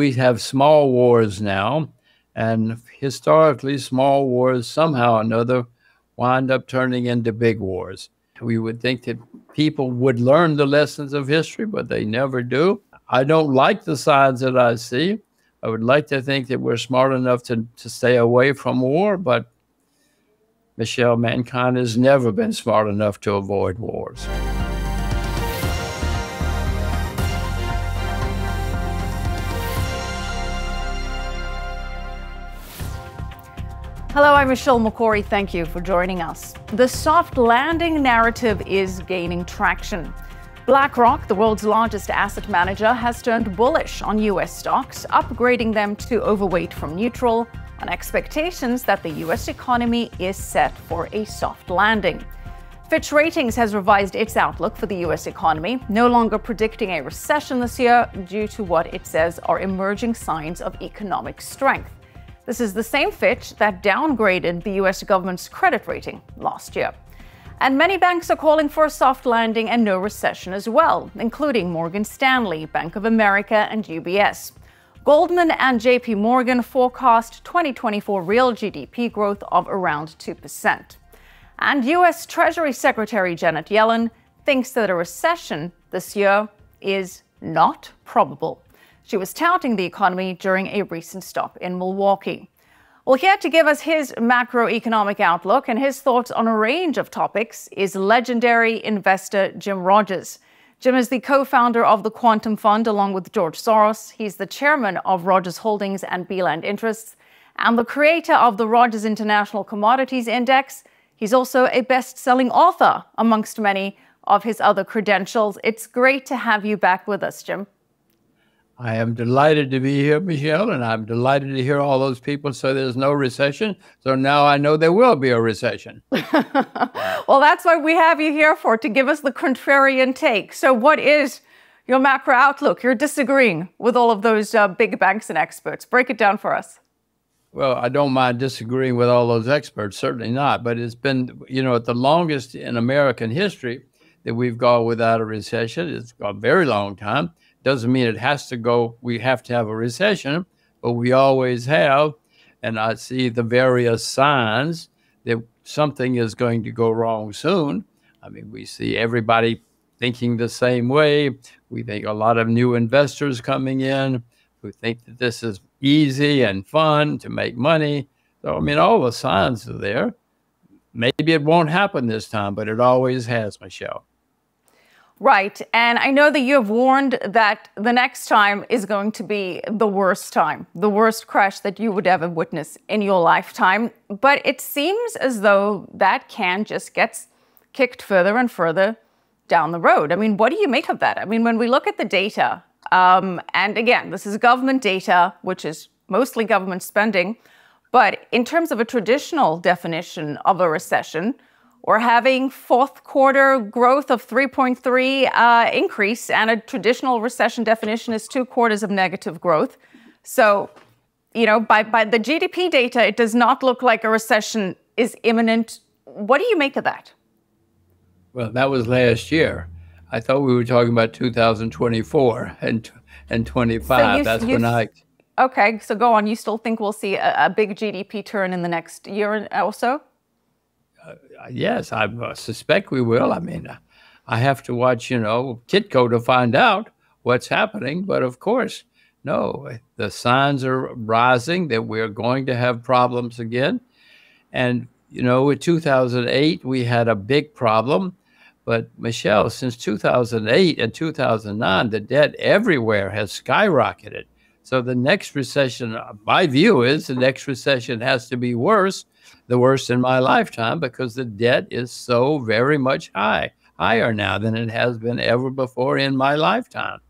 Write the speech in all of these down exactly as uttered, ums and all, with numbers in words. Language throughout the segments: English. we have small wars now, and historically small wars somehow or another wind up turning into big wars. We would think that people would learn the lessons of history, but they never do. I don't like the signs that I see. I would like to think that we're smart enough to, to stay away from war, but Michelle, mankind has never been smart enough to avoid wars. Hello, I'm Michelle Makori. Thank you for joining us. The soft landing narrative is gaining traction. BlackRock, the world's largest asset manager, has turned bullish on U S stocks, upgrading them to overweight from neutral on expectations that the U S economy is set for a soft landing. Fitch Ratings has revised its outlook for the U S economy, no longer predicting a recession this year due to what it says are emerging signs of economic strength. This is the same Fitch that downgraded the U S government's credit rating last year. And many banks are calling for a soft landing and no recession as well, including Morgan Stanley, Bank of America, and U B S. Goldman and J P. Morgan forecast twenty twenty-four real G D P growth of around two percent. And U S Treasury Secretary Janet Yellen thinks that a recession this year is not probable. She was touting the economy during a recent stop in Milwaukee. Well, here to give us his macroeconomic outlook and his thoughts on a range of topics is legendary investor Jim Rogers. Jim is the co-founder of the Quantum Fund along with George Soros. He's the chairman of Rogers Holdings and Beeland Interests and the creator of the Rogers International Commodities Index. He's also a best-selling author, amongst many of his other credentials. It's great to have you back with us, Jim. I am delighted to be here, Michelle, and I'm delighted to hear all those people say there's no recession. So now I know there will be a recession. Well, that's what we have you here for, to give us the contrarian take. So what is your macro outlook? You're disagreeing with all of those uh, big banks and experts. Break it down for us. Well, I don't mind disagreeing with all those experts, certainly not. But it's been, you know, at the longest in American history that we've gone without a recession. It's a very long time. Doesn't mean it has to go, we have to have a recession, but we always have. And I see the various signs that something is going to go wrong soon. I mean, we see everybody thinking the same way. We think a lot of new investors coming in who think that this is easy and fun to make money. So, I mean, all the signs are there. Maybe it won't happen this time, but it always has, Michelle. Right. And I know that you have warned that the next time is going to be the worst time, the worst crash that you would ever witness in your lifetime. But it seems as though that can just gets kicked further and further down the road. I mean, what do you make of that? I mean, when we look at the data, um, and again, this is government data, which is mostly government spending. But in terms of a traditional definition of a recession, we're having fourth quarter growth of three point three uh, increase, and a traditional recession definition is two quarters of negative growth. So, you know, by, by the G D P data, it does not look like a recession is imminent. What do you make of that? Well, that was last year. I thought we were talking about two thousand twenty-four and, and twenty-five. So you, That's you, when I... Okay, so go on. You still think we'll see a, a big G D P turn in the next year or so? Uh, yes, I uh, suspect we will. I mean, uh, I have to watch, you know, Kitco to find out what's happening. But of course, no, the signs are rising that we're going to have problems again. And, you know, in two thousand eight, we had a big problem. But Michelle, since two thousand eight and two thousand nine, the debt everywhere has skyrocketed. So the next recession, my view is the next recession has to be worse, the worst in my lifetime, because the debt is so very much high, higher now than it has been ever before in my lifetime.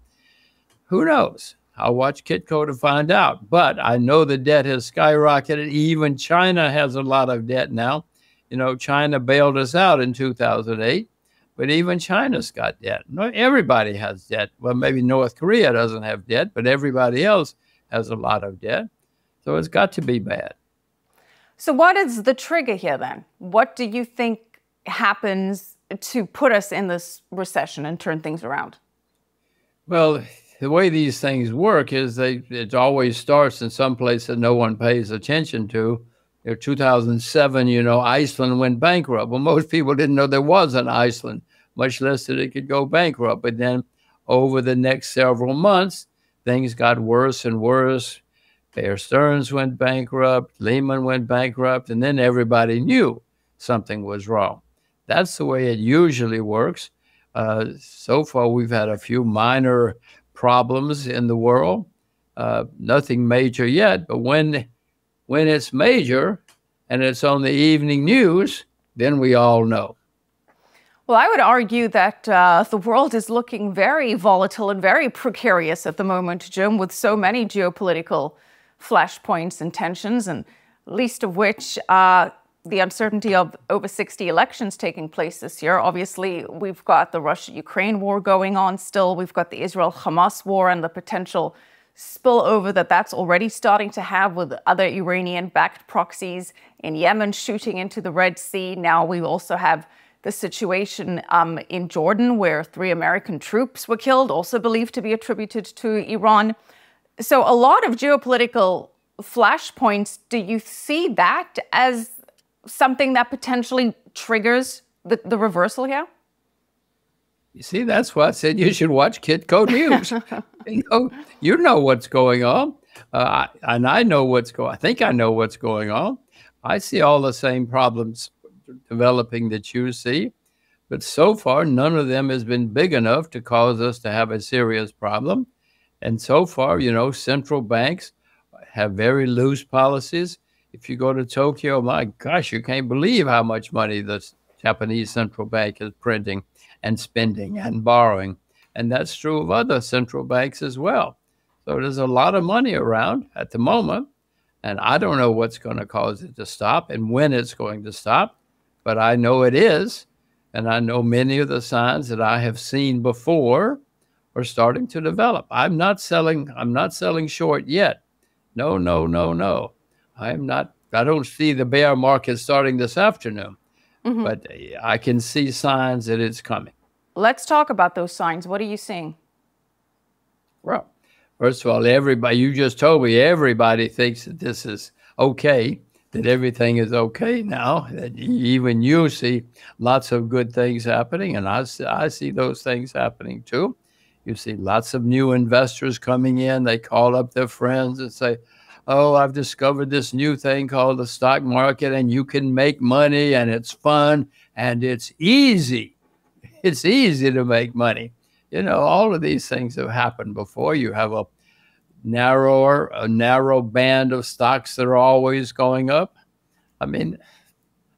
Who knows? I'll watch Kitco to find out. But I know the debt has skyrocketed. Even China has a lot of debt now. You know, China bailed us out in two thousand eight, but even China's got debt. Everybody has debt. Well, maybe North Korea doesn't have debt, but everybody else has a lot of debt. So it's got to be bad. So what is the trigger here then? What do you think happens to put us in this recession and turn things around? Well, the way these things work is they it always starts in some place that no one pays attention to. In two thousand seven, you know, Iceland went bankrupt. Well, most people didn't know there was an Iceland, much less that it could go bankrupt. But then over the next several months, things got worse and worse. Bear Stearns went bankrupt, Lehman went bankrupt, and then everybody knew something was wrong. That's the way it usually works. Uh, so far, we've had a few minor problems in the world, uh, nothing major yet, but when when it's major and it's on the evening news, then we all know. Well, I would argue that uh, the world is looking very volatile and very precarious at the moment, Jim, with so many geopolitical flashpoints and tensions, and least of which uh, the uncertainty of over sixty elections taking place this year. Obviously, we've got the Russia-Ukraine war going on still. We've got the Israel-Hamas war and the potential spillover that that's already starting to have with other Iranian-backed proxies in Yemen shooting into the Red Sea. Now we also have the situation um, in Jordan where three American troops were killed, also believed to be attributed to Iran. So a lot of geopolitical flashpoints. Do you see that as something that potentially triggers the, the reversal here? You see, that's why I said you should watch Kitco News. you, know, you know what's going on, uh, and I know what's going. I think I know what's going on. I see all the same problems developing that you see, but so far none of them has been big enough to cause us to have a serious problem. And so far, you know, central banks have very loose policies. If you go to Tokyo, my gosh, you can't believe how much money the Japanese central bank is printing and spending and borrowing. And that's true of other central banks as well. So there's a lot of money around at the moment, and I don't know what's going to cause it to stop and when it's going to stop, but I know it is, and I know many of the signs that I have seen before are starting to develop. I'm not selling, I'm not selling short yet. No, no, no, no. I'm not, I don't see the bear market starting this afternoon, mm-hmm. but I can see signs that it's coming. Let's talk about those signs. What are you seeing? Well, first of all, everybody, you just told me everybody thinks that this is okay, that everything is okay now, that even you see lots of good things happening, and I, I see those things happening too. You see lots of new investors coming in. They call up their friends and say, oh, I've discovered this new thing called the stock market, and you can make money, and it's fun, and it's easy. It's easy to make money. You know, all of these things have happened before. You have a narrower, a narrow band of stocks that are always going up. I mean,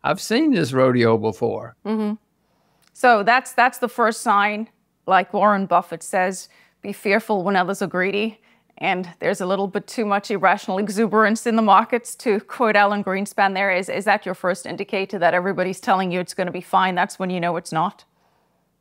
I've seen this rodeo before. Mm-hmm. So that's, that's the first sign. Like Warren Buffett says, be fearful when others are greedy. And there's a little bit too much irrational exuberance in the markets, to quote Alan Greenspan there. Is, is that your first indicator that everybody's telling you it's going to be fine? That's when you know it's not?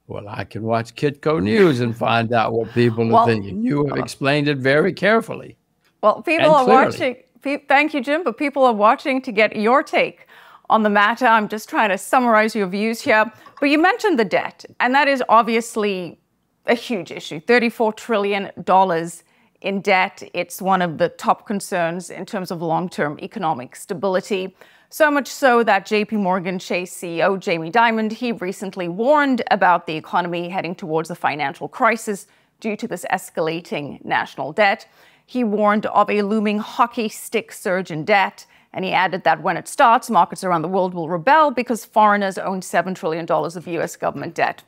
Well, I can watch Kitco News and find out what people well, are thinking. You have explained it very carefully. Well, people are watching. Thank you, Jim. But people are watching to get your take on the matter. I'm just trying to summarize your views here. But you mentioned the debt, and that is obviously a huge issue, thirty-four trillion dollars in debt. It's one of the top concerns in terms of long-term economic stability. So much so that J P. Morgan Chase C E O Jamie Dimon, he recently warned about the economy heading towards a financial crisis due to this escalating national debt. He warned of a looming hockey stick surge in debt, and he added that when it starts, markets around the world will rebel because foreigners own seven trillion dollars of U S government debt.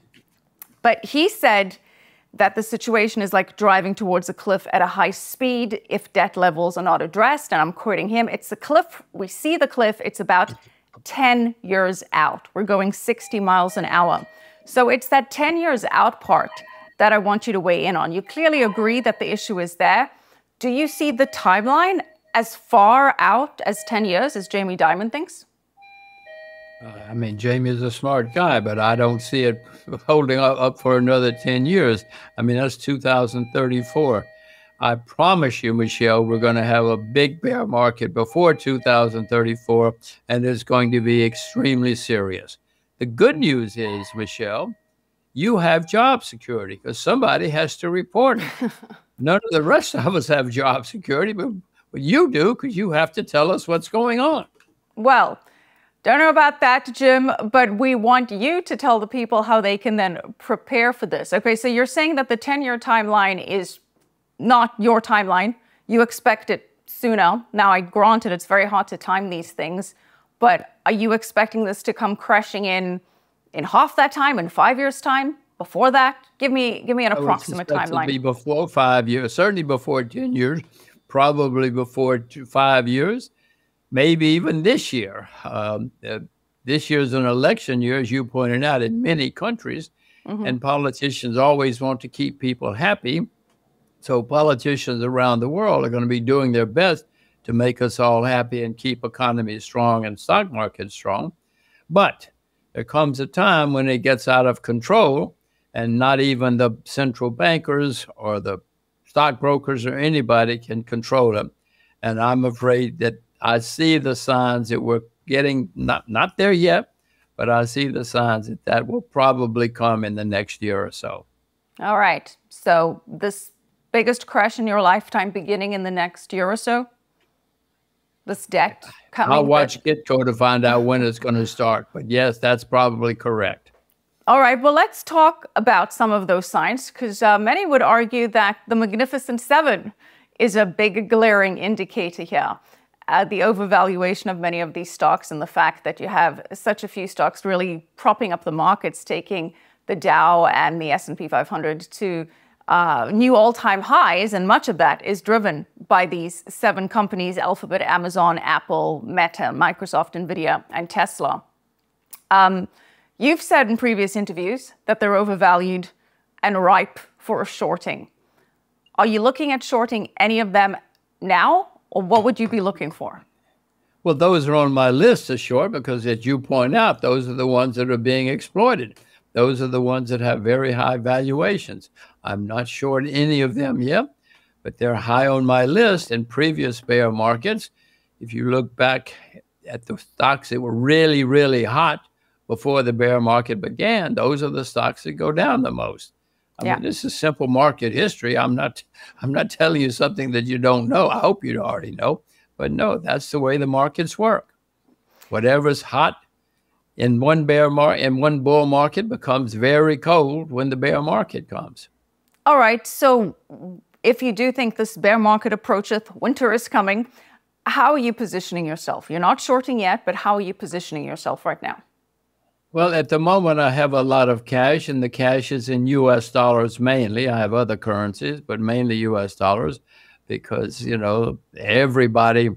But he said that the situation is like driving towards a cliff at a high speed if debt levels are not addressed. And I'm quoting him, it's a cliff, we see the cliff, it's about ten years out. We're going sixty miles an hour. So it's that ten years out part that I want you to weigh in on. You clearly agree that the issue is there. Do you see the timeline as far out as ten years as Jamie Dimon thinks? Uh, I mean, Jamie is a smart guy, but I don't see it holding up, up for another ten years. I mean, that's two thousand thirty-four. I promise you, Michelle, we're going to have a big bear market before two thousand thirty-four, and it's going to be extremely serious. The good news is, Michelle, you have job security because somebody has to report it. None of the rest of us have job security, but you do because you have to tell us what's going on. Well, don't know about that, Jim, but we want you to tell the people how they can then prepare for this. Okay, so you're saying that the ten-year timeline is not your timeline. You expect it sooner. Now, I granted it's very hard to time these things, but are you expecting this to come crashing in in half that time, in five years' time, before that? Give me give me an approximate timeline. It'll be before five years, certainly before ten years, probably before two, five years. Maybe even this year. Um, uh, this year's an election year, as you pointed out, in many countries, mm-hmm. and politicians always want to keep people happy. So politicians around the world are going to be doing their best to make us all happy and keep economies strong and stock markets strong. But there comes a time when it gets out of control, and not even the central bankers or the stockbrokers or anybody can control them. And I'm afraid that I see the signs that we're getting, not, not there yet, but I see the signs that that will probably come in the next year or so. All right. So this biggest crash in your lifetime beginning in the next year or so? This debt coming? I'll watch Kitco to find out when it's going to start. But yes, that's probably correct. All right. Well, let's talk about some of those signs, because uh, many would argue that the Magnificent Seven is a big glaring indicator here. Uh, the overvaluation of many of these stocks and the fact that you have such a few stocks really propping up the markets, taking the Dow and the S and P five hundred to uh, new all-time highs, and much of that is driven by these seven companies: Alphabet, Amazon, Apple, Meta, Microsoft, NVIDIA, and Tesla. Um, you've said in previous interviews that they're overvalued and ripe for a shorting. Are you looking at shorting any of them now? Or what would you be looking for? Well, those are on my list to short because, as you point out, those are the ones that are being exploited. Those are the ones that have very high valuations. I'm not short any of them yet, but they're high on my list in previous bear markets. If you look back at the stocks that were really, really hot before the bear market began, those are the stocks that go down the most. I yeah. mean, this is simple market history. I'm not, I'm not telling you something that you don't know. I hope you already know, but no, that's the way the markets work. Whatever's hot in one bear market, in one bull market, becomes very cold when the bear market comes. All right. So, if you do think this bear market approaches, winter is coming, how are you positioning yourself? You're not shorting yet, but how are you positioning yourself right now? Well, at the moment, I have a lot of cash, and the cash is in U S dollars mainly. I have other currencies, but mainly U S dollars because, you know, everybody,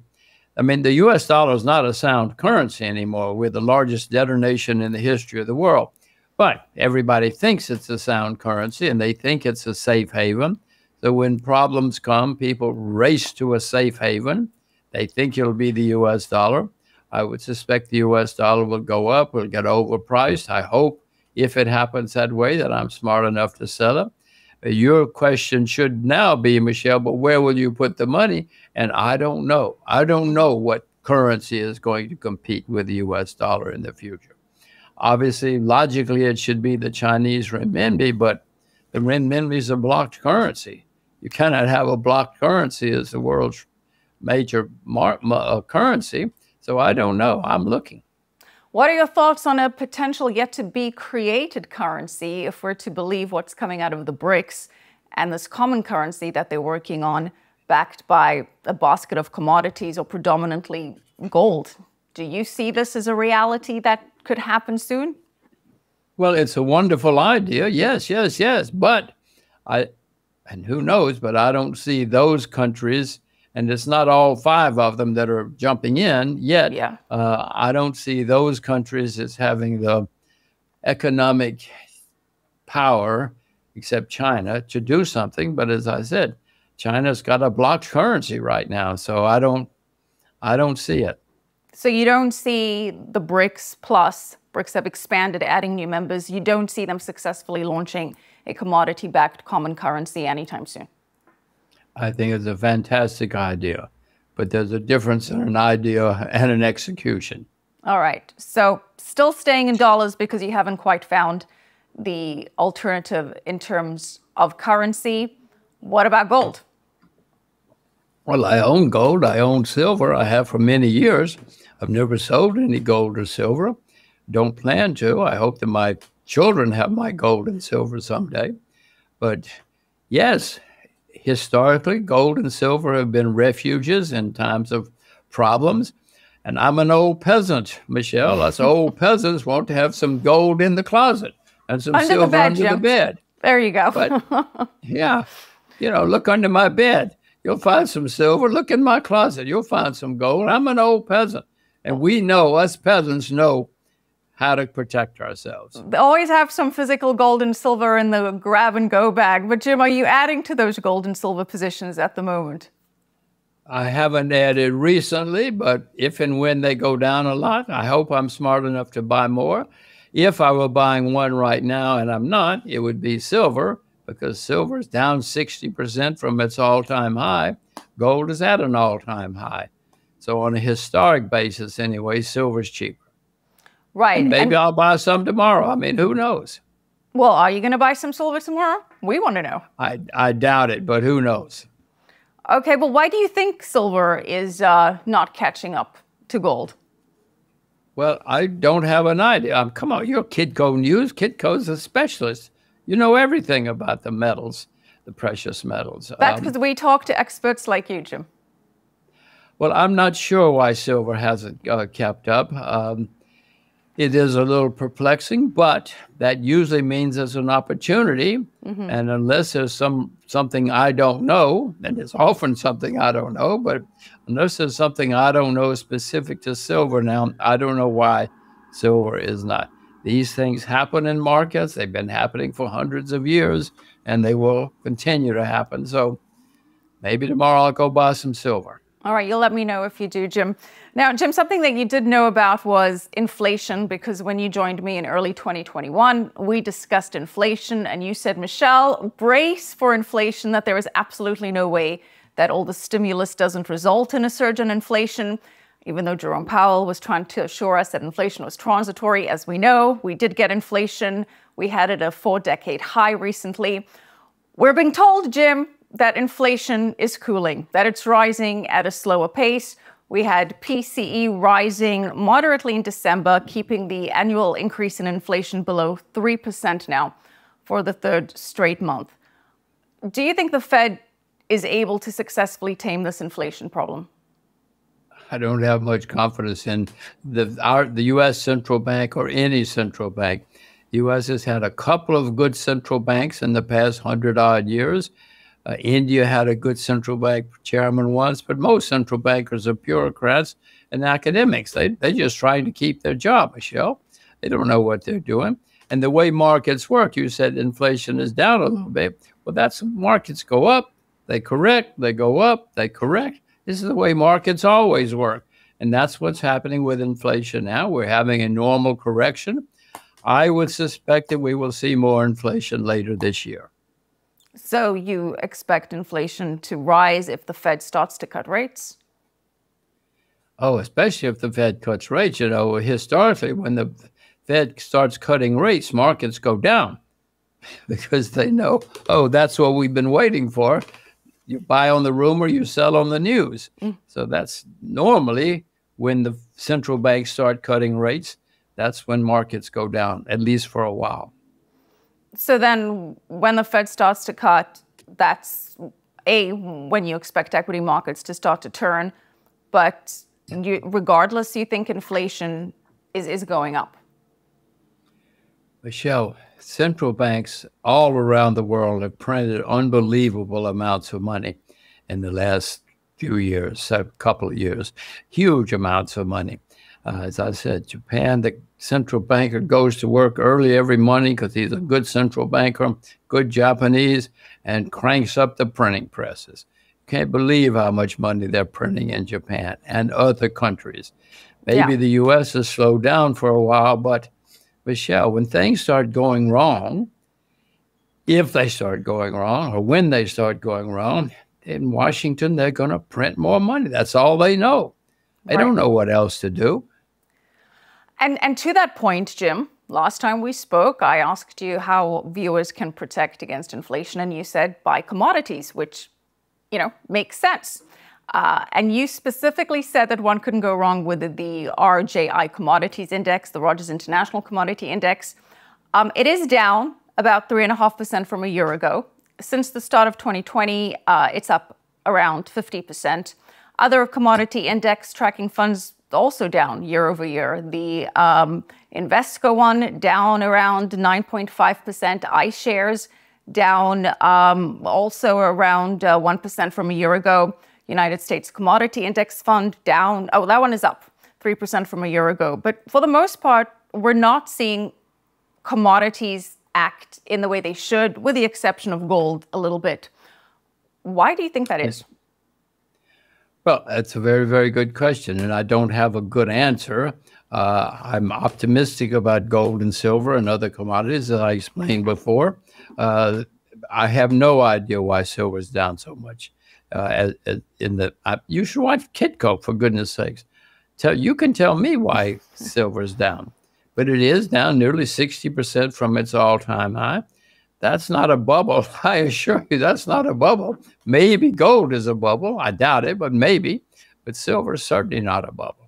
I mean, the U S dollar is not a sound currency anymore. We're the largest debtor nation in the history of the world. But everybody thinks it's a sound currency, and they think it's a safe haven. So when problems come, people race to a safe haven. They think it'll be the U S dollar. I would suspect the U S dollar will go up, will get overpriced. I hope, if it happens that way, that I'm smart enough to sell it. Your question should now be, Michelle, but where will you put the money? And I don't know. I don't know what currency is going to compete with the U S dollar in the future. Obviously, logically, it should be the Chinese renminbi, but the renminbi is a blocked currency. You cannot have a blocked currency as the world's major mar uh, currency. So I don't know. I'm looking. What are your thoughts on a potential yet-to-be-created currency if we're to believe what's coming out of the BRICS and this common currency that they're working on, backed by a basket of commodities or predominantly gold? Do you see this as a reality that could happen soon? Well, it's a wonderful idea. Yes, yes, yes. But I, and who knows, but I don't see those countries. And it's not all five of them that are jumping in yet. Yeah. Uh, I don't see those countries as having the economic power, except China, to do something. But as I said, China's got a blocked currency right now, so I don't, I don't see it. So you don't see the BRICS plus, BRICS have expanded, adding new members. You don't see them successfully launching a commodity-backed common currency anytime soon. I think it's a fantastic idea, but there's a difference in an idea and an execution. All right. So still staying in dollars because you haven't quite found the alternative in terms of currency. What about gold? Well, I own gold. I own silver. I have for many years. I've never sold any gold or silver. Don't plan to. I hope that my children have my gold and silver someday. But yes, historically, gold and silver have been refuges in times of problems. And I'm an old peasant, Michelle. Us old peasants want to have some gold in the closet and some under silver the bed, under Jim. the bed. There you go. But, yeah, you know, look under my bed. You'll find some silver. Look in my closet. You'll find some gold. I'm an old peasant. And we know, us peasants know how to protect ourselves. They always have some physical gold and silver in the grab-and-go bag. But, Jim, are you adding to those gold and silver positions at the moment? I haven't added recently, but if and when they go down a lot, I hope I'm smart enough to buy more. If I were buying one right now and I'm not, it would be silver, because silver is down sixty percent from its all-time high. Gold is at an all-time high. So on a historic basis anyway, silver's cheaper. Right. And maybe and I'll buy some tomorrow. I mean, who knows? Well, are you going to buy some silver tomorrow? We want to know. I, I doubt it, but who knows? Okay, well, why do you think silver is uh, not catching up to gold? Well, I don't have an idea. Um, come on, you're Kitco News. Kitco's a specialist. You know everything about the metals, the precious metals. That's because um, we talk to experts like you, Jim. Well, I'm not sure why silver hasn't uh, kept up. Um, it is a little perplexing, but that usually means there's an opportunity. Mm-hmm. And unless there's some something I don't know, and there's often something I don't know, but unless there's something I don't know specific to silver now, I don't know why silver is not. These things happen in markets. They've been happening for hundreds of years, and they will continue to happen. So maybe tomorrow I'll go buy some silver. All right, you'll let me know if you do, Jim. Now, Jim, something that you did know about was inflation, because when you joined me in early twenty twenty-one, we discussed inflation, and you said, Michelle, brace for inflation, that there is absolutely no way that all the stimulus doesn't result in a surge in inflation, even though Jerome Powell was trying to assure us that inflation was transitory. As we know, we did get inflation. We had it at a four-decade high recently. We're being told, Jim, that inflation is cooling, that it's rising at a slower pace. We had P C E rising moderately in December, keeping the annual increase in inflation below three percent now for the third straight month. Do you think the Fed is able to successfully tame this inflation problem? I don't have much confidence in the, our, the U S central bank or any central bank. The U S has had a couple of good central banks in the past hundred-odd years. Uh, India had a good central bank chairman once, but most central bankers are bureaucrats and academics. They, they're just trying to keep their job, Michelle. They don't know what they're doing. And the way markets work, you said inflation is down a little bit. Well, that's markets go up, they correct, they go up, they correct. This is the way markets always work. And that's what's happening with inflation now. We're having a normal correction. I would suspect that we will see more inflation later this year. So you expect inflation to rise if the Fed starts to cut rates? Oh, especially if the Fed cuts rates. You know, historically, when the Fed starts cutting rates, markets go down because they know, oh, that's what we've been waiting for. You buy on the rumor, you sell on the news. Mm. So that's normally when the central banks start cutting rates, that's when markets go down, at least for a while. So then when the Fed starts to cut, that's, A, when you expect equity markets to start to turn. But you, regardless, you think inflation is, is going up? Michelle, central banks all around the world have printed unbelievable amounts of money in the last few years, a couple of years, huge amounts of money. Uh, as I said, Japan, the central banker goes to work early every morning because he's a good central banker, good Japanese, and cranks up the printing presses. Can't believe how much money they're printing in Japan and other countries. Maybe yeah. The U S has slowed down for a while, but Michelle, when things start going wrong, if they start going wrong or when they start going wrong, in Washington, they're going to print more money. That's all they know. They right. don't know what else to do. And, and to that point, Jim, Last time we spoke, I asked you how viewers can protect against inflation, and you said buy commodities, which, you know, makes sense. Uh, and you specifically said that one couldn't go wrong with the R J I Commodities Index, the Rogers International Commodity Index. Um, it is down about three point five percent from a year ago. Since the start of twenty twenty, uh, it's up around fifty percent. Other commodity index tracking funds also down year over year. The um, Invesco one down around nine point five percent. iShares down um, also around uh, one percent from a year ago. United States Commodity Index Fund down. Oh, that one is up three percent from a year ago. But for the most part, we're not seeing commodities act in the way they should, with the exception of gold a little bit. Why do you think that is? Well, that's a very, very good question, and I don't have a good answer. Uh, I'm optimistic about gold and silver and other commodities, as I explained before. Uh, I have no idea why silver is down so much. Uh, as, as in the, uh, you should watch Kitco, for goodness sakes. Tell, you can tell me why silver is down, but it is down nearly sixty percent from its all-time high. That's not a bubble, I assure you, that's not a bubble. Maybe gold is a bubble, I doubt it, but maybe. But silver is certainly not a bubble.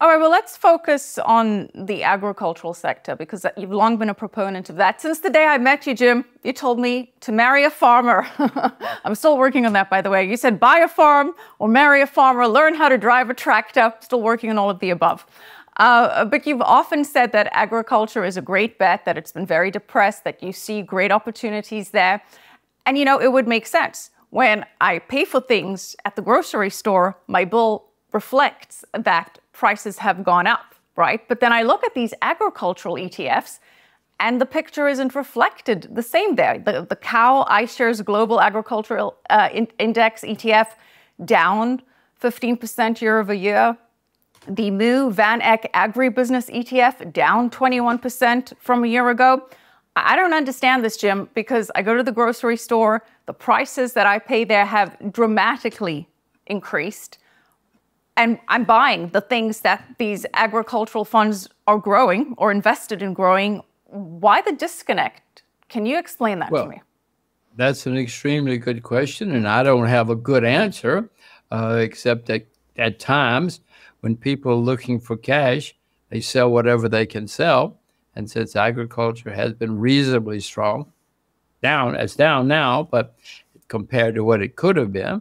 All right, well, let's focus on the agricultural sector, because you've long been a proponent of that. Since the day I met you, Jim, you told me to marry a farmer. I'm still working on that, by the way. You said buy a farm or marry a farmer, learn how to drive a tractor, still working on all of the above. Uh, but you've often said that agriculture is a great bet, that it's been very depressed, that you see great opportunities there. And, you know, it would make sense. When I pay for things at the grocery store, my bill reflects that prices have gone up, right? But then I look at these agricultural E T Fs, and the picture isn't reflected the same there. The, the Cow iShares Global Agricultural uh, in Index E T F down fifteen percent year over year. The M U Van Eck Agribusiness E T F down twenty-one percent from a year ago. I don't understand this, Jim, because I go to the grocery store, the prices that I pay there have dramatically increased, and I'm buying the things that these agricultural funds are growing or invested in growing. Why the disconnect? Can you explain that well, to me? That's an extremely good question, and I don't have a good answer, uh, except that at times, when people are looking for cash, they sell whatever they can sell. And since agriculture has been reasonably strong, down, it's down now, but compared to what it could have been,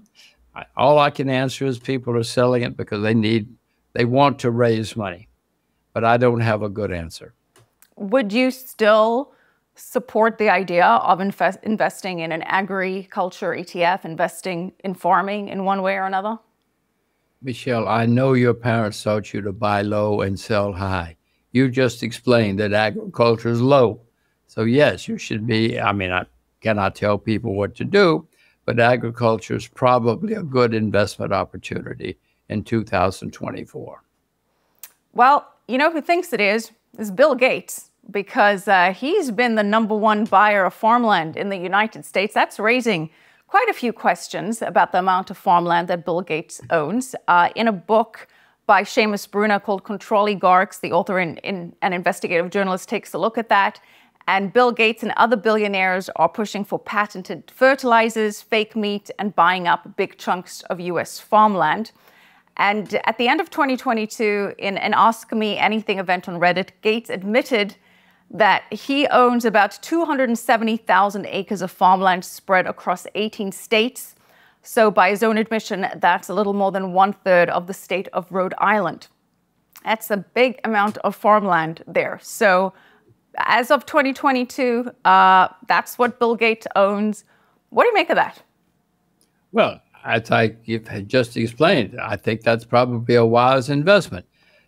I, all I can answer is people are selling it because they need, they want to raise money. But I don't have a good answer. Would you still support the idea of invest, investing in an agriculture E T F, investing in farming in one way or another? Michelle, I know your parents taught you to buy low and sell high. You just explained that agriculture is low. So yes, you should be, I mean, I cannot tell people what to do, but agriculture is probably a good investment opportunity in two thousand twenty-four. Well, you know who thinks it is, is Bill Gates, because uh, he's been the number one buyer of farmland in the United States. That's raising quite a few questions about the amount of farmland that Bill Gates owns. Uh, in a book by Seamus Bruner called Controlling Garx, the author and in, in, investigative journalist takes a look at that. And Bill Gates and other billionaires are pushing for patented fertilizers, fake meat, and buying up big chunks of U S farmland. And at the end of twenty twenty-two, in an Ask Me Anything event on Reddit, Gates admitted that he owns about two hundred seventy thousand acres of farmland spread across eighteen states. So by his own admission, that's a little more than one third of the state of Rhode Island. That's a big amount of farmland there. So as of twenty twenty-two, uh, that's what Bill Gates owns. What do you make of that? Well, as I just explained, I think that's probably a wise investment.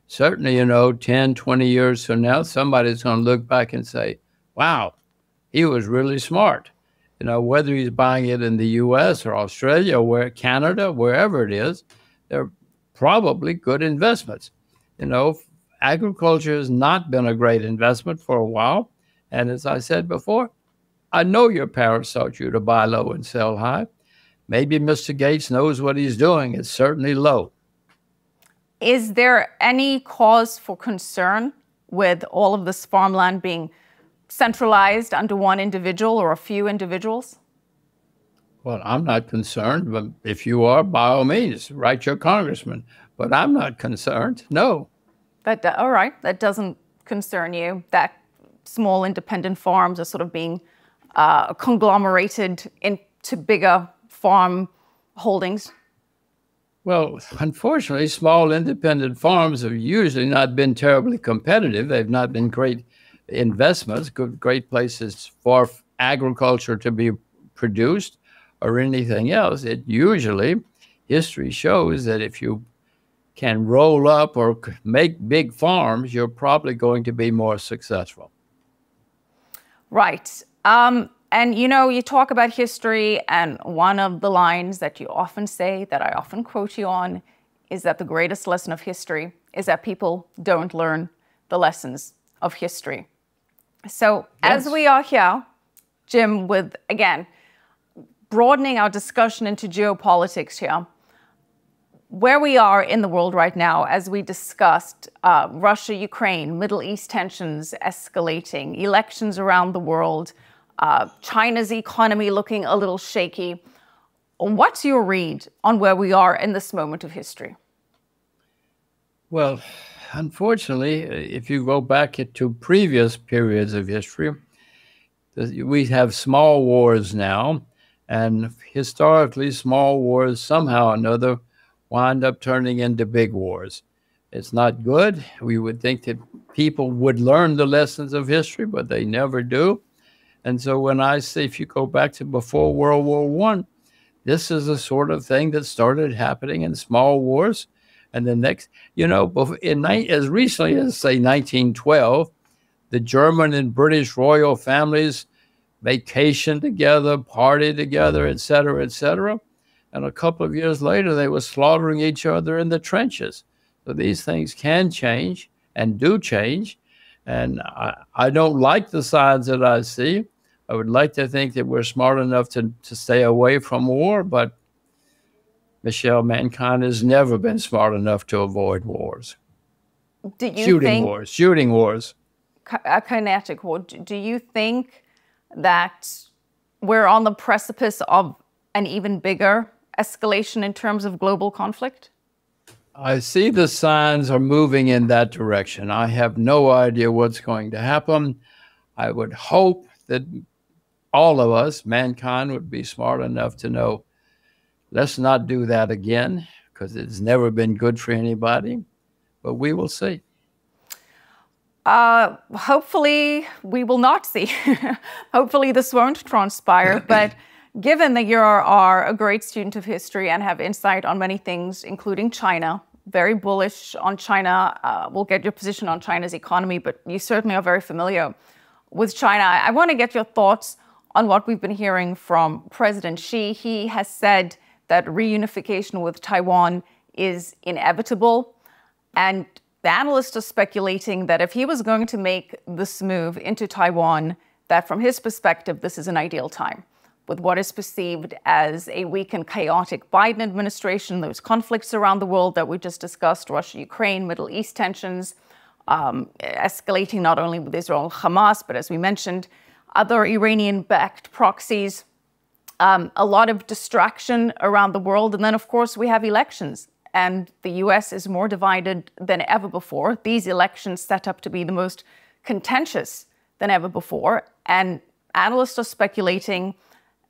Certainly, you know, ten, twenty years from now, somebody's going to look back and say, wow, he was really smart. You know, whether he's buying it in the U S or Australia, or Canada, wherever it is, they're probably good investments. You know, agriculture has not been a great investment for a while. And as I said before, I know your parents taught you to buy low and sell high. Maybe Mister Gates knows what he's doing. It's certainly low. Is there any cause for concern with all of this farmland being centralized under one individual or a few individuals? Well, I'm not concerned, but if you are, by all means, write your congressman. But I'm not concerned, no. That, all right, that doesn't concern you, that small independent farms are sort of being uh, conglomerated into bigger farm holdings? Well, unfortunately, small independent farms have usually not been terribly competitive. They've not been great investments, good, great places for agriculture to be produced or anything else. It usually, history shows that if you can roll up or make big farms, you're probably going to be more successful. Right. Um, and, you know, you talk about history, and one of the lines that you often say, that I often quote you on, is that the greatest lesson of history is that people don't learn the lessons of history. So yes, as we are here, Jim, with, again, broadening our discussion into geopolitics here, where we are in the world right now, as we discussed, uh, Russia, Ukraine, Middle East tensions escalating, elections around the world, uh, China's economy looking a little shaky. What's your read on where we are in this moment of history? Well, unfortunately, if you go back to previous periods of history, we have small wars now, and historically, small wars somehow or another wind up turning into big wars. It's not good. We would think that people would learn the lessons of history, but they never do. And so when I say, if you go back to before World War One, this is the sort of thing that started happening in small wars. And the next, you know, in, as recently as, say, nineteen twelve, the German and British royal families vacationed together, partied together, et cetera, et cetera. And a couple of years later, they were slaughtering each other in the trenches. So these things can change and do change. And I, I don't like the signs that I see. I would like to think that we're smart enough to, to stay away from war, but Michelle, mankind has never been smart enough to avoid wars. Do you shooting think wars, shooting wars. A kinetic war. Do you think that we're on the precipice of an even bigger escalation in terms of global conflict? I see the signs are moving in that direction. I have no idea what's going to happen. I would hope that all of us, mankind, would be smart enough to know, let's not do that again, because it's never been good for anybody, but we will see. Uh, hopefully we will not see. Hopefully this won't transpire, but given that you are a great student of history and have insight on many things, including China, very bullish on China, uh, we'll get your position on China's economy, but you certainly are very familiar with China. I want to get your thoughts on what we've been hearing from President Xi. He has said that reunification with Taiwan is inevitable, and the analysts are speculating that if he was going to make this move into Taiwan, that from his perspective, this is an ideal time, with what is perceived as a weak and chaotic Biden administration, those conflicts around the world that we just discussed, Russia, Ukraine, Middle East tensions, um, escalating not only with Israel and Hamas, but as we mentioned, other Iranian-backed proxies, um, a lot of distraction around the world. And then, of course, we have elections, and the U S is more divided than ever before. These elections set up to be the most contentious than ever before, and analysts are speculating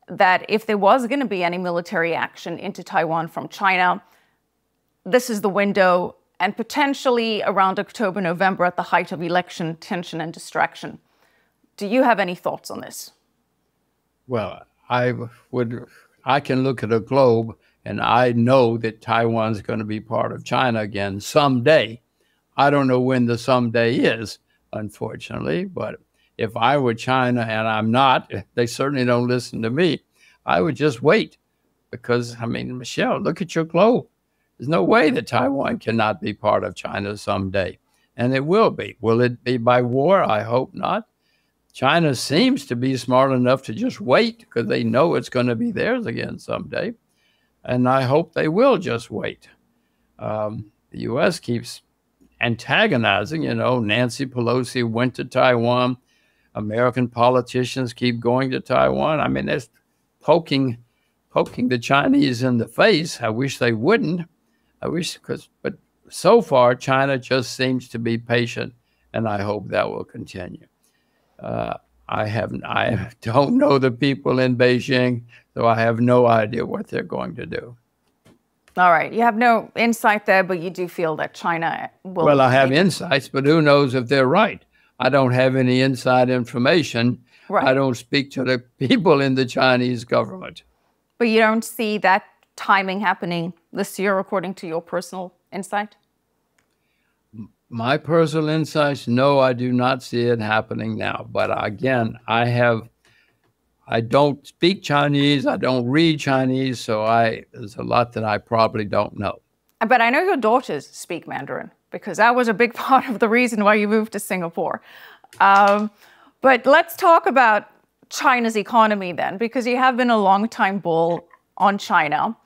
that if there was going to be any military action into Taiwan from China, this is the window, and potentially around October, November, at the height of election tension and distraction. Do you have any thoughts on this? Well, I would, I can look at a globe, and I know that Taiwan's going to be part of China again someday. I don't know when the someday is, unfortunately, but if I were China, and I'm not, they certainly don't listen to me, I would just wait. Because, I mean, Michelle, look at your globe. There's no way that Taiwan cannot be part of China someday. And it will be. Will it be by war? I hope not. China seems to be smart enough to just wait, because they know it's going to be theirs again someday. And I hope they will just wait. Um, the U S keeps antagonizing. You know, Nancy Pelosi went to Taiwan. American politicians keep going to Taiwan. I mean, that's poking, poking the Chinese in the face. I wish they wouldn't. I wish, because, but so far, China just seems to be patient, and I hope that will continue. Uh, I haven't, I don't know the people in Beijing, so I have no idea what they're going to do. All right, you have no insight there, but you do feel that China will. Well, I have insights, but who knows if they're right? I don't have any inside information. Right. I don't speak to the people in the Chinese government. But you don't see that timing happening this year, according to your personal insight? My personal insights, no, I do not see it happening now. But again, I have, I don't speak Chinese, I don't read Chinese, so I, there's a lot that I probably don't know. But I know your daughters speak Mandarin, because that was a big part of the reason why you moved to Singapore. Um, but let's talk about China's economy then, because you have been a long-time bull on China.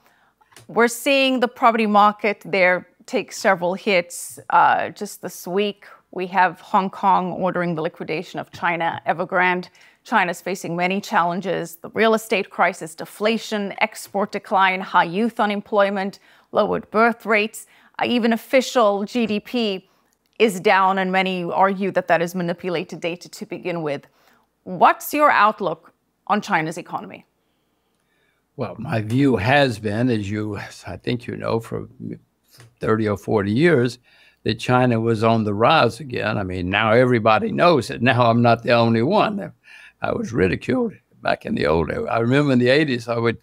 We're seeing the property market there take several hits. Uh, just this week, we have Hong Kong ordering the liquidation of China Evergrande. China's facing many challenges: the real estate crisis, deflation, export decline, high youth unemployment, lowered birth rates. Uh, even official G D P is down, and many argue that that is manipulated data to begin with. What's your outlook on China's economy? Well, my view has been, as you, I think you know, for thirty or forty years, that China was on the rise again. I mean, now everybody knows it. Now I'm not the only one. I was ridiculed back in the old days. I remember in the eighties, I would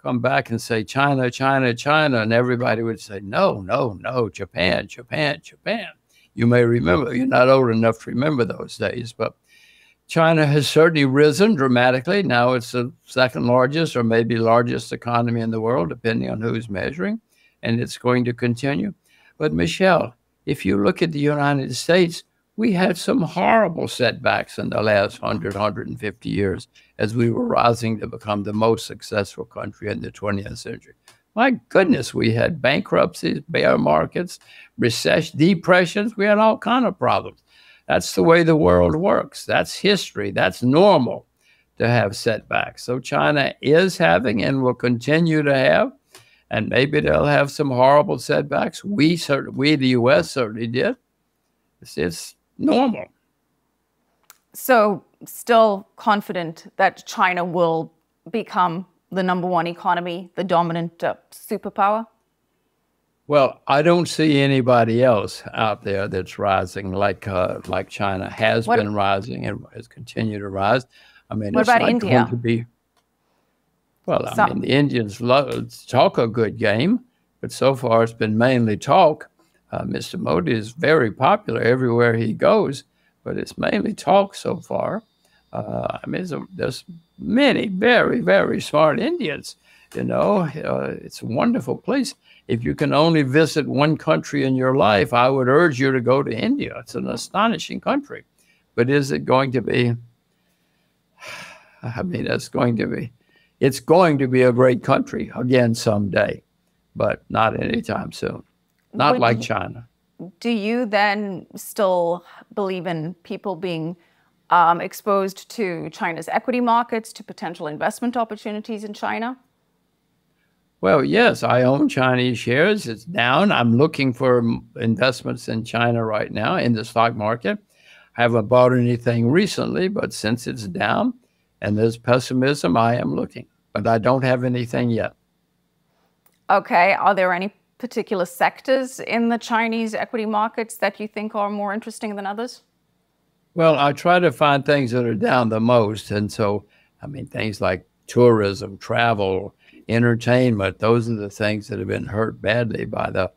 come back and say, China, China, China, and everybody would say, no, no, no, Japan, Japan, Japan. You may remember, you're not old enough to remember those days, but China has certainly risen dramatically. Now it's the second largest or maybe largest economy in the world, depending on who's measuring, and it's going to continue. But Michelle, if you look at the United States, we had some horrible setbacks in the last one hundred, one hundred fifty years as we were rising to become the most successful country in the twentieth century. My goodness, we had bankruptcies, bear markets, recession, depressions. We had all kinds of problems. That's the way the world works. That's history. That's normal to have setbacks. So China is having and will continue to have, and maybe they'll have some horrible setbacks. We, we the U S certainly did. It's, it's normal. So still confident that China will become the number one economy, the dominant uh, superpower? Well, I don't see anybody else out there that's rising like uh, like China has what, been rising and has continued to rise. I mean, what it's about not India? Going to be. Well, Some. I mean, the Indians love, talk a good game, but so far it's been mainly talk. Uh, Mister Modi is very popular everywhere he goes, but it's mainly talk so far. Uh, I mean, a, there's many very, very smart Indians. You know, uh, it's a wonderful place. If you can only visit one country in your life, I would urge you to go to India. It's an astonishing country. But is it going to be, I mean, it's going to be, it's going to be a great country again someday, but not anytime soon. Not like China. Do you then still believe in people being um, exposed to China's equity markets, to potential investment opportunities in China? Well, yes, I own Chinese shares. It's down. I'm looking for investments in China right now in the stock market. I haven't bought anything recently, but since it's down and there's pessimism, I am looking. But I don't have anything yet. Okay. Are there any particular sectors in the Chinese equity markets that you think are more interesting than others? Well, I try to find things that are down the most. And so, I mean, things like tourism, travel, entertainment, those are the things that have been hurt badly by the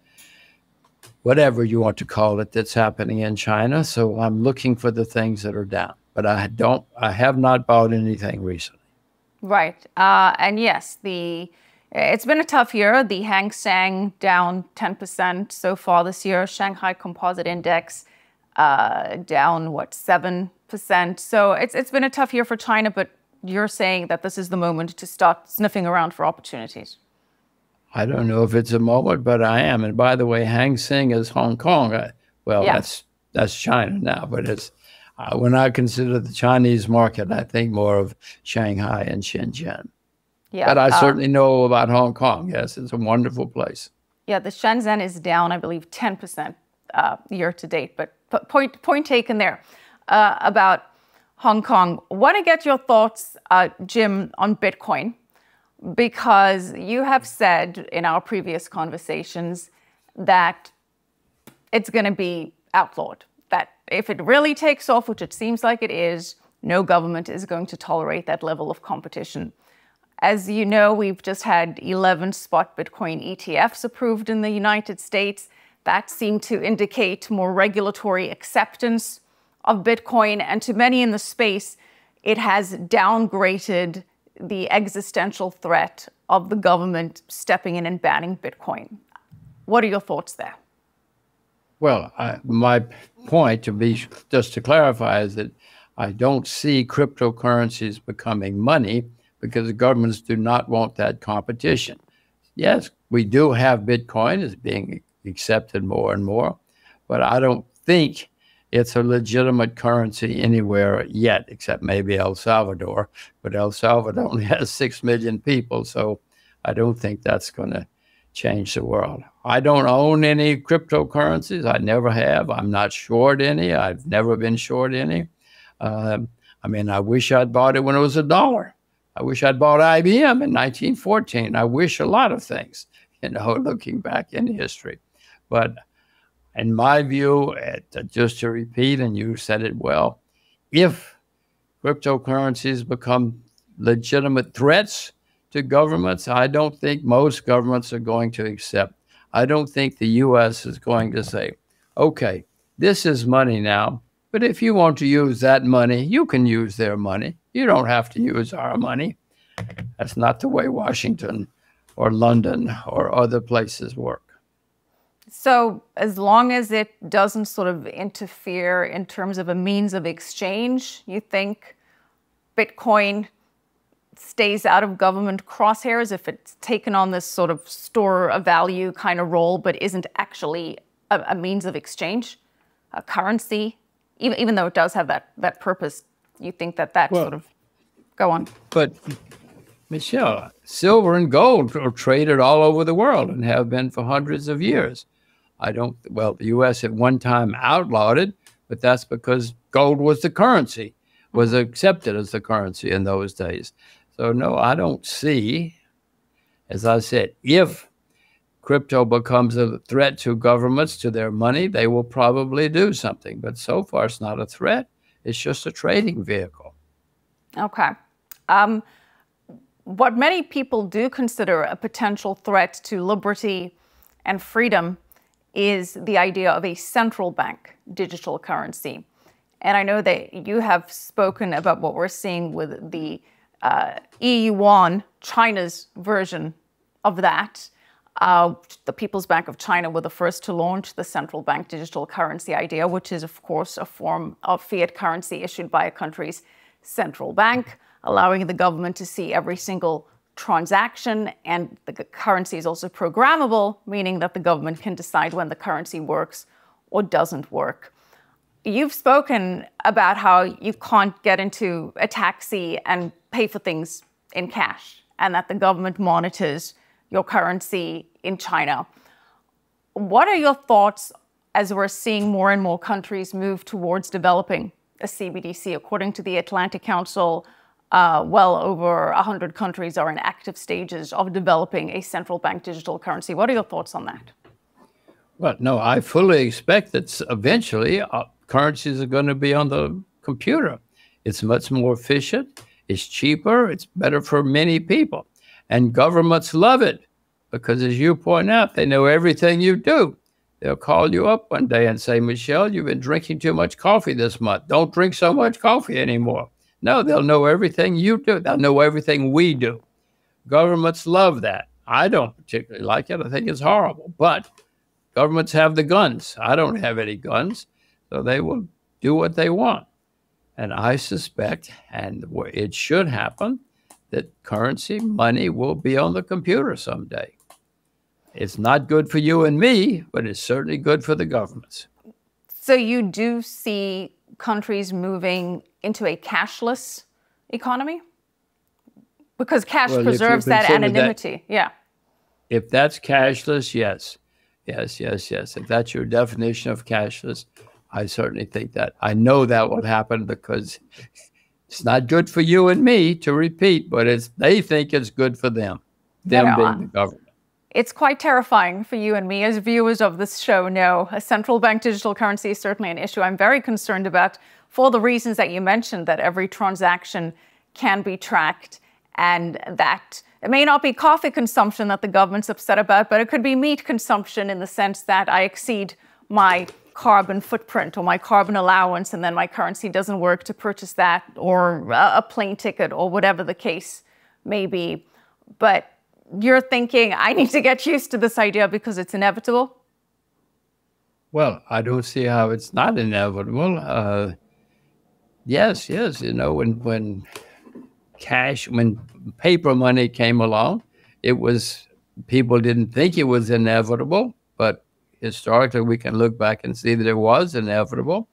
whatever you want to call it that's happening in China. So I'm looking for the things that are down, but I don't, I have not bought anything recently. Right. Uh, and yes, the it's been a tough year. The Hang Seng down ten percent so far this year. Shanghai Composite Index uh, down, what, seven percent. So it's it's been a tough year for China, but you're saying that this is the moment to start sniffing around for opportunities. I don't know if it's a moment, but I am. And by the way, Hang Seng is Hong Kong. Well, yeah. that's that's China now, but it's uh, when I consider the Chinese market, I think more of Shanghai and Shenzhen. Yeah, but I um, certainly know about Hong Kong. Yes, it's a wonderful place. Yeah, the Shenzhen is down, I believe, ten percent uh, year to date. But point point taken there uh, about Hong Kong. Want to get your thoughts, uh, Jim, on Bitcoin, because you have said in our previous conversations that it's going to be outlawed, that if it really takes off, which it seems like it is, no government is going to tolerate that level of competition. As you know, we've just had eleven spot Bitcoin E T Fs approved in the United States. That seemed to indicate more regulatory acceptance of Bitcoin. And to many in the space, it has downgraded the existential threat of the government stepping in and banning Bitcoin. What are your thoughts there? Well, I, my point, to be just to clarify, is that I don't see cryptocurrencies becoming money, because the governments do not want that competition. Yes, we do have Bitcoin as being accepted more and more, but I don't think it's a legitimate currency anywhere yet, except maybe El Salvador. But El Salvador only has six million people, so I don't think that's going to change the world. I don't own any cryptocurrencies. I never have. I'm not short any. I've never been short any. Uh, I mean, I wish I'd bought it when it was a dollar. I wish I'd bought I B M in nineteen fourteen. I wish a lot of things, you know, looking back in history. But in my view, at, just to repeat, and you said it well, if cryptocurrencies become legitimate threats to governments, I don't think most governments are going to accept. I don't think the U S is going to say, okay, this is money now, but if you want to use that money, you can use their money. You don't have to use our money. That's not the way Washington or London or other places work. So as long as it doesn't sort of interfere in terms of a means of exchange, you think Bitcoin stays out of government crosshairs if it's taken on this sort of store of value kind of role, but isn't actually a, a means of exchange, a currency, even, even though it does have that, that purpose? You think that that well, sort of, go on. But Michelle, silver and gold are traded all over the world and have been for hundreds of years. I don't, well, the U S at one time outlawed it, but that's because gold was the currency, was accepted as the currency in those days. So no, I don't see, as I said, if crypto becomes a threat to governments, to their money, they will probably do something. But so far it's not a threat. It's just a trading vehicle. Okay. Um, what many people do consider a potential threat to liberty and freedom is the idea of a central bank digital currency. And I know that you have spoken about what we're seeing with the uh, E U yuan, China's version of that. Uh, the People's Bank of China were the first to launch the central bank digital currency idea, which is, of course, a form of fiat currency issued by a country's central bank, allowing the government to see every single transaction. And the currency is also programmable, meaning that the government can decide when the currency works or doesn't work. You've spoken about how you can't get into a taxi and pay for things in cash, and that the government monitors your currency in China. What are your thoughts as we're seeing more and more countries move towards developing a C B D C? According to the Atlantic Council, uh, well over one hundred countries are in active stages of developing a central bank digital currency. What are your thoughts on that? Well, no, I fully expect that eventually uh, currencies are going to be on the computer. It's much more efficient, it's cheaper, it's better for many people. And governments love it because, as you point out, they know everything you do. They'll call you up one day and say, Michelle, you've been drinking too much coffee this month. Don't drink so much coffee anymore. No, they'll know everything you do. They'll know everything we do. Governments love that. I don't particularly like it. I think it's horrible. But governments have the guns. I don't have any guns. So they will do what they want. And I suspect, and it should happen, that currency, money will be on the computer someday. It's not good for you and me, but it's certainly good for the governments. So you do see countries moving into a cashless economy? Because cash well, preserves that anonymity, that, yeah. If that's cashless, yes. Yes, yes, yes. If that's your definition of cashless, I certainly think that. I know that will happen because it's not good for you and me to repeat, but it's they think it's good for them, them no, being the government. It's quite terrifying for you and me as viewers of this show. No, a central bank digital currency is certainly an issue I'm very concerned about for the reasons that you mentioned, that every transaction can be tracked. And that it may not be coffee consumption that the government's upset about, but it could be meat consumption in the sense that I exceed my carbon footprint or my carbon allowance, and then my currency doesn't work to purchase that or a plane ticket or whatever the case may be. But you're thinking, I need to get used to this idea because it's inevitable? Well, I don't see how it's not inevitable. Uh, yes, yes, you know, when... when cash, when paper money came along, it was, people didn't think it was inevitable, but historically we can look back and see that it was inevitable.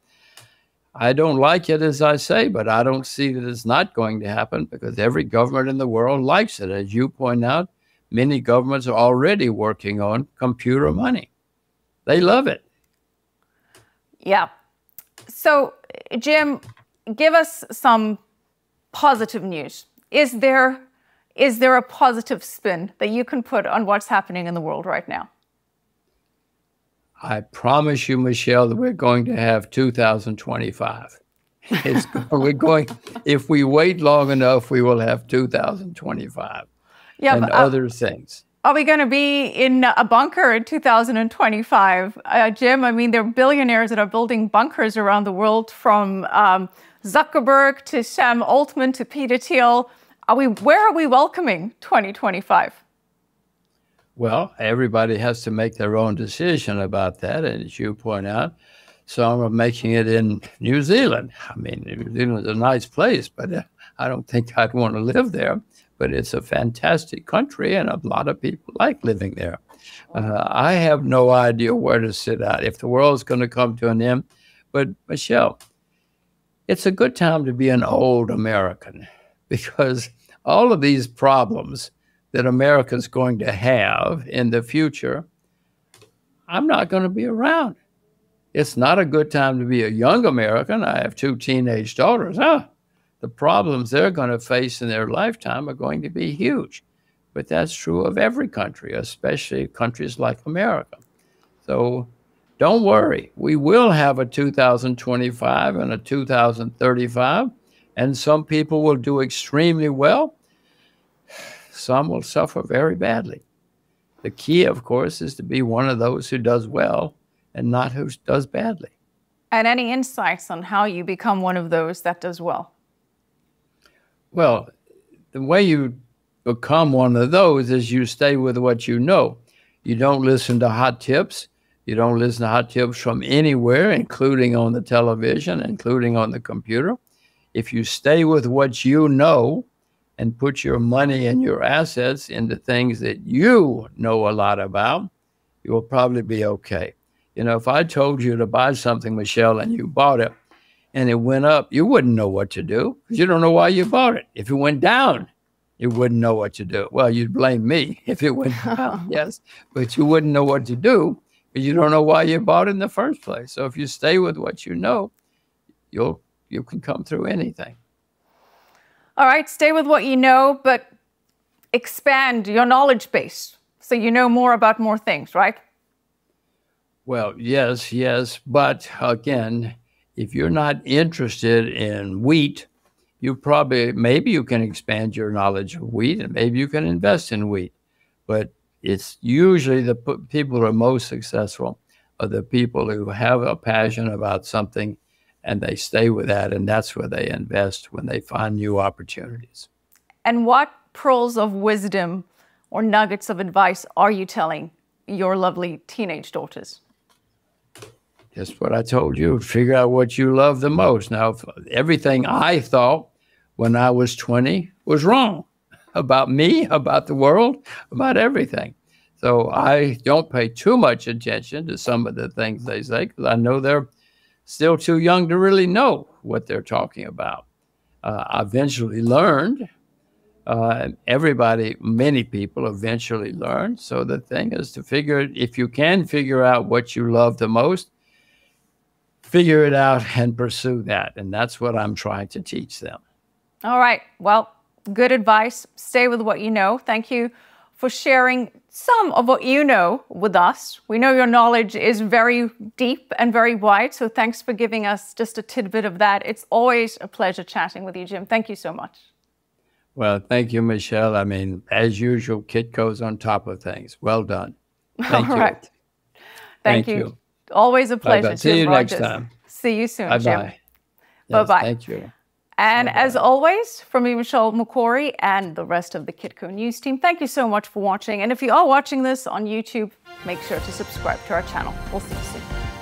I don't like it, as I say, but I don't see that it's not going to happen because every government in the world likes it. As you point out, many governments are already working on computer money. They love it. Yeah. So, Jim, give us some positive news. Is there, is there a positive spin that you can put on what's happening in the world right now? I promise you, Michelle, that we're going to have two thousand twenty-five. It's, we're going, if we wait long enough, we will have two thousand twenty-five yeah, and but, uh, other things. Are we going to be in a bunker in two thousand twenty-five? Uh, Jim, I mean, there are billionaires that are building bunkers around the world, from um, Zuckerberg to Sam Altman to Peter Thiel. Are we, where are we welcoming twenty twenty-five? Well, everybody has to make their own decision about that. And as you point out, some are making it in New Zealand. I mean, New Zealand is a nice place, but I don't think I'd want to live there. But it's a fantastic country, and a lot of people like living there. Uh, I have no idea where to sit out, if the world's going to come to an end. But Michelle, it's a good time to be an old American, because all of these problems that America's going to have in the future, I'm not going to be around. It's not a good time to be a young American. I have two teenage daughters. Oh, the problems they're going to face in their lifetime are going to be huge. But that's true of every country, especially countries like America. So don't worry, we will have a two thousand twenty-five and a two thousand thirty-five, and some people will do extremely well. Some will suffer very badly. The key, of course, is to be one of those who does well and not who does badly. And any insights on how you become one of those that does well? Well, the way you become one of those is you stay with what you know. You don't listen to hot tips. You don't listen to hot tips from anywhere, including on the television, including on the computer. If you stay with what you know and put your money and your assets into things that you know a lot about, you will probably be okay. You know, if I told you to buy something, Michelle, and you bought it and it went up, you wouldn't know what to do because you don't know why you bought it. If it went down, you wouldn't know what to do. Well, you'd blame me if it went down, yes, but you wouldn't know what to do. You don't know why you bought in the first place. So if you stay with what you know, you'll, you can come through anything. All right, stay with what you know, but expand your knowledge base so you know more about more things, right? Well, yes, yes. But again, if you're not interested in wheat, you probably, maybe you can expand your knowledge of wheat, and maybe you can invest in wheat. But it's usually the people who are most successful are the people who have a passion about something and they stay with that, and that's where they invest when they find new opportunities. And what pearls of wisdom or nuggets of advice are you telling your lovely teenage daughters? Just what I told you, figure out what you love the most. Now, everything I thought when I was twenty was wrong. About me, about the world, about everything. So I don't pay too much attention to some of the things they say, because I know they're still too young to really know what they're talking about. Uh, I eventually learned. Uh, everybody, many people eventually learn. So the thing is to figure, if you can figure out what you love the most, figure it out and pursue that. And that's what I'm trying to teach them. All right. Well, good advice. Stay with what you know. Thank you for sharing some of what you know with us. We know your knowledge is very deep and very wide. So thanks for giving us just a tidbit of that. It's always a pleasure chatting with you, Jim. Thank you so much. Well, thank you, Michelle. I mean, as usual, Kitco's on top of things. Well done. Thank All you. Right. Thank, thank you. you. Always a pleasure. Bye-bye. See Jim you Rogers. Next time. See you soon, bye-bye. Jim. Bye-bye. Yes, bye-bye. Thank you. And bye-bye. As always, from me, Michelle Makori, and the rest of the Kitco News team, thank you so much for watching. And if you are watching this on YouTube, make sure to subscribe to our channel. We'll see you soon.